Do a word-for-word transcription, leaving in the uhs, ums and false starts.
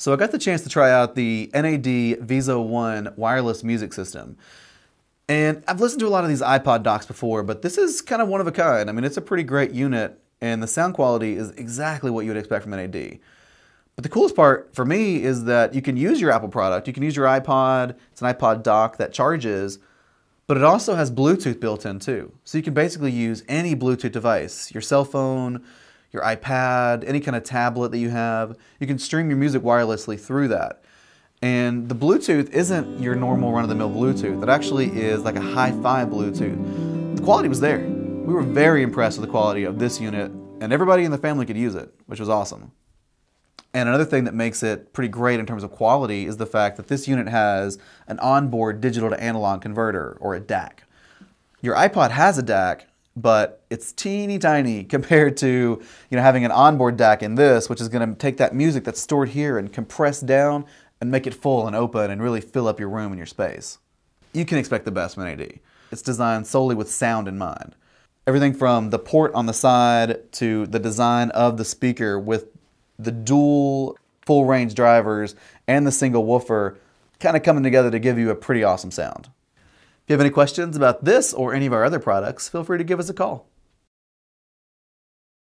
So I got the chance to try out the N A D VISO one wireless music system. And I've listened to a lot of these iPod docks before, but this is kind of one of a kind. I mean, it's a pretty great unit, and the sound quality is exactly what you would expect from N A D. But the coolest part for me is that you can use your Apple product, you can use your iPod, it's an iPod dock that charges, but it also has Bluetooth built in too. So you can basically use any Bluetooth device, your cell phone, your iPad, any kind of tablet that you have. You can stream your music wirelessly through that. And the Bluetooth isn't your normal run-of-the-mill Bluetooth. It actually is like a hi-fi Bluetooth. The quality was there. We were very impressed with the quality of this unit, and everybody in the family could use it, which was awesome. And another thing that makes it pretty great in terms of quality is the fact that this unit has an onboard digital to analog converter, or a D A C. Your iPod has a D A C, but it's teeny tiny compared to, you know, having an onboard D A C in this, which is going to take that music that's stored here and compress down and make it full and open and really fill up your room and your space. You can expect the best from N A D. It's designed solely with sound in mind. Everything from the port on the side to the design of the speaker with the dual full range drivers and the single woofer kind of coming together to give you a pretty awesome sound. If you have any questions about this or any of our other products, feel free to give us a call.